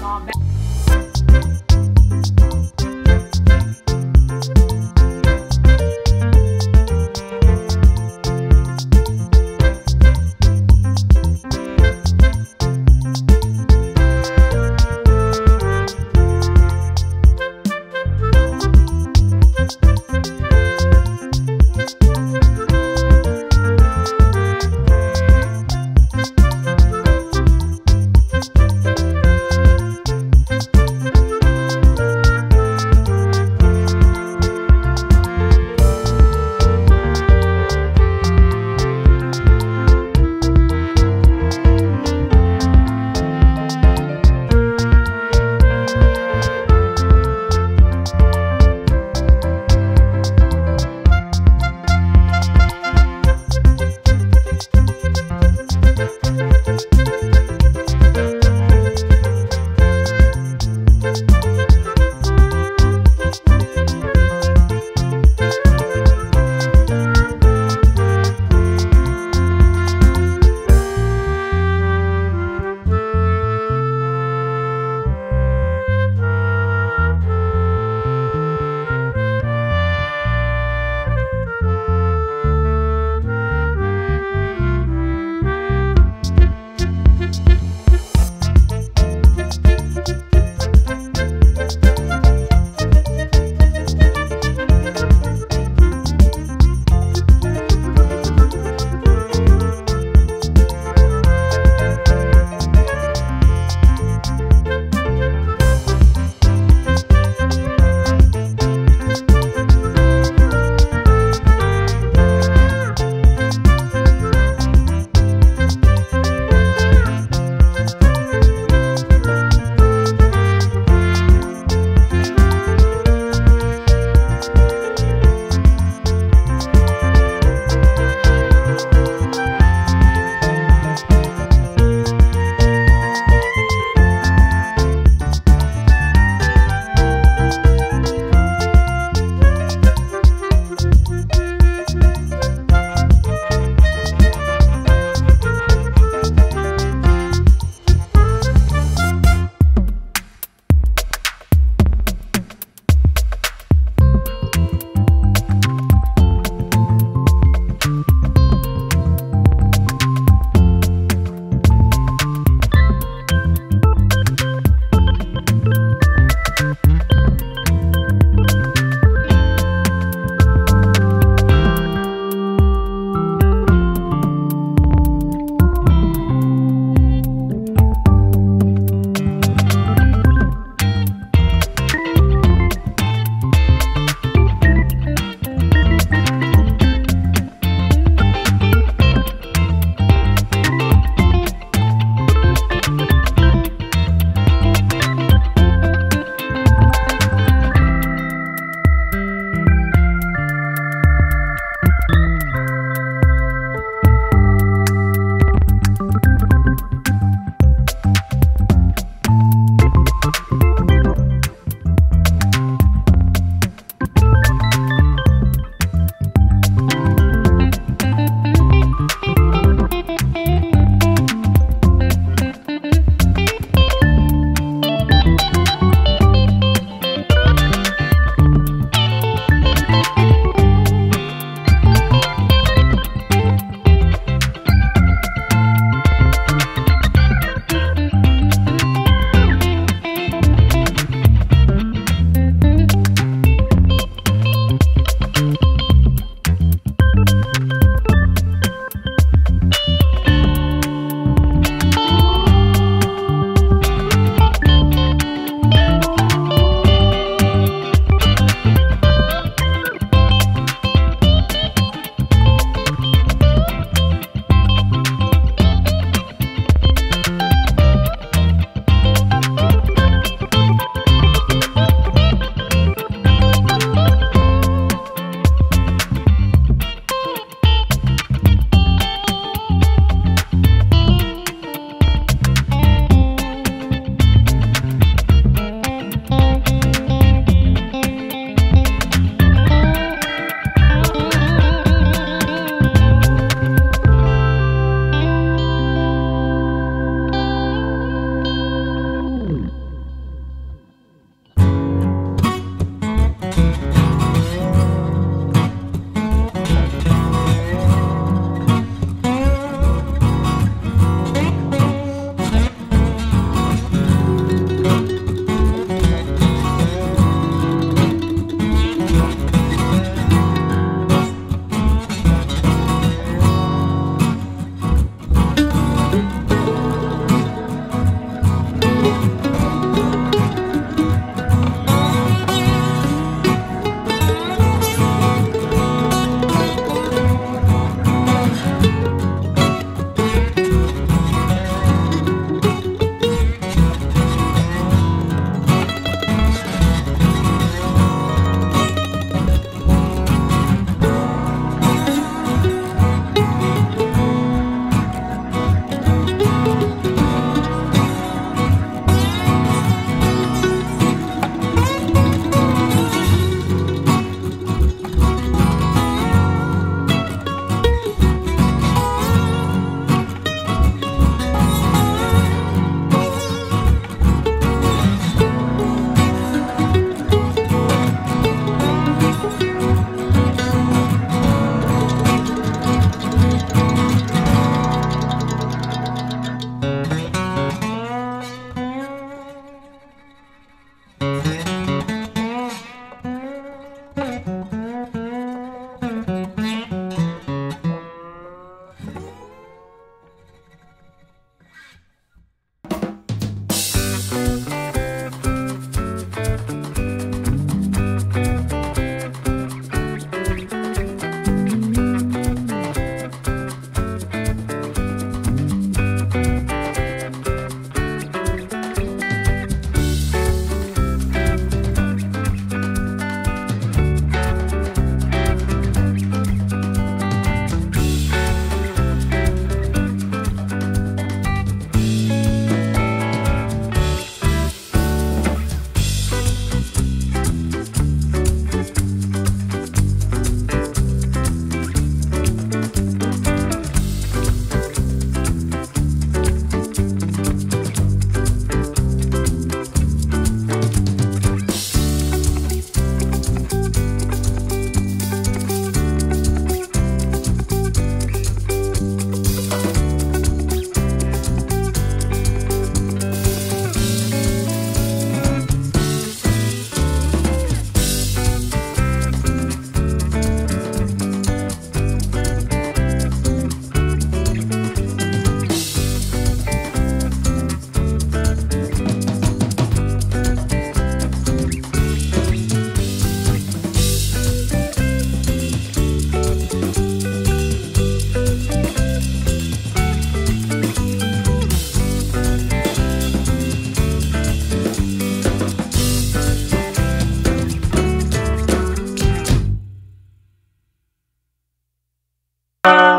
mom.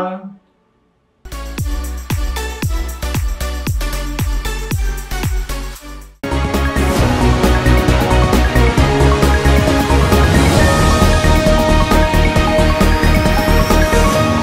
down.